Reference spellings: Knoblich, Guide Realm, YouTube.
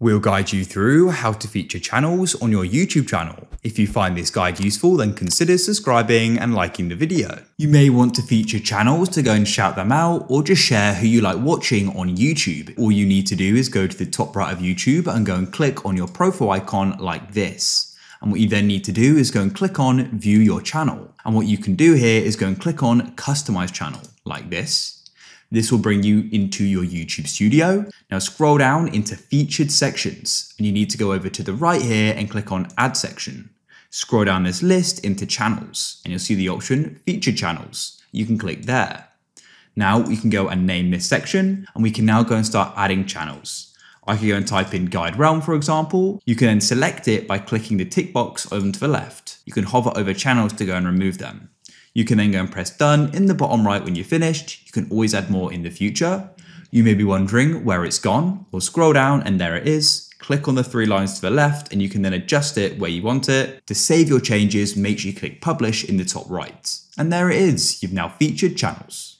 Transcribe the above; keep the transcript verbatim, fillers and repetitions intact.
We'll guide you through how to feature channels on your YouTube channel. If you find this guide useful, then consider subscribing and liking the video. You may want to feature channels to go and shout them out, or just share who you like watching on YouTube. All you need to do is go to the top right of YouTube and go and click on your profile icon like this. And what you then need to do is go and click on View Your Channel. And what you can do here is go and click on Customize Channel like this. This will bring you into your YouTube studio. Now scroll down into featured sections and you need to go over to the right here and click on add section. Scroll down this list into channels and you'll see the option featured channels. You can click there. Now we can go and name this section and we can now go and start adding channels. I can go and type in Guide Realm, for example. You can then select it by clicking the tick box over to the left. You can hover over channels to go and remove them. You can then go and press done in the bottom right when you're finished. You can always add more in the future. You may be wondering where it's gone. Well, scroll down and there it is. Click on the three lines to the left and you can then adjust it where you want it. To save your changes, make sure you click publish in the top right. And there it is. You've now featured channels.